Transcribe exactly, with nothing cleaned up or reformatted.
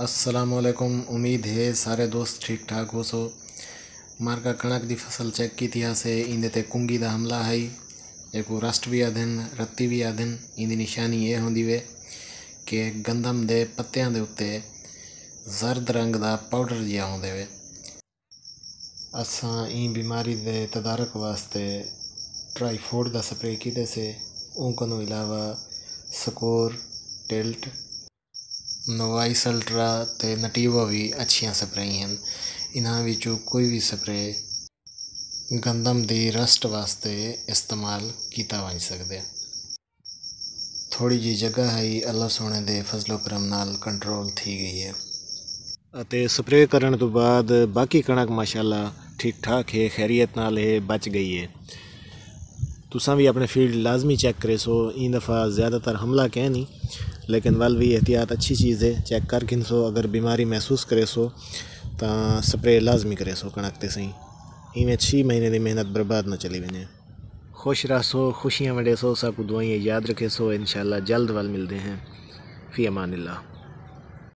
अस्सलामुअलैकुम। उम्मीद है सारे दोस्त ठीक ठाक हो सो। मार्का कणक दी फसल चेक की थी से इंदे ते कुंगी दा हमला है। एको रस्ट भी आधन रत्ती भी आधन। इंदी निशानी ये होंदी वे कि गंदम दे पत्तियां दे उत्ते जर्द रंग दा पाउडर जिहा होंदे वे। असां ई बीमारी दे तदारक वास्ते ट्राइफोड दा स्प्रे कीते से। उनको इलावा स्कोर टेल्ट नोवाइस अल्ट्रा ते नटीवा भी अच्छियाँ स्प्रेई हैं। इन्हां विचों कोई भी स्प्रे गंदम दी रस्ट वास्ते इस्तेमाल किया वही सकते। थोड़ी जी जगह है अल्लाह सोने दे फजलो करम नाल कंट्रोल थी गई है। अते स्प्रे करन तो बाद बाकी कणक माशाल्लाह ठीक ठाक है, खैरियत नाल है, बच गई है। तुसां भी अपने फील्ड लाजमी चेक करे सो। इन दफ़ा ज़्यादातर हमला कह नहीं, लेकिन वाल भी एहतियात अच्छी चीज़ है। चेक कर किन सो अगर बीमारी महसूस करे सो तो स्प्रे लाजमी करे सो कणकते सही। इवें छः महीने की मेहनत बर्बाद न चली वने। खुश रह सो, खुशियाँ वंडे सो, सबको दुआएं याद रखे सो। इंशाल्लाह जल्द वाल मिलते हैं। फ़ी अमानिल्लाह।